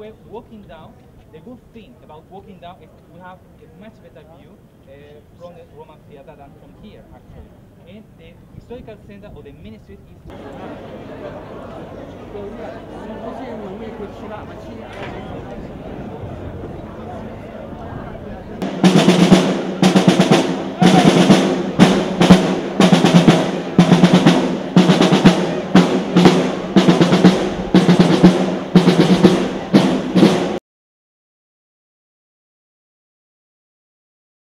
were walking down, the good thing about walking down is we have a much better view from the Roman theater than from here, actually. And the historical center of the ministry is...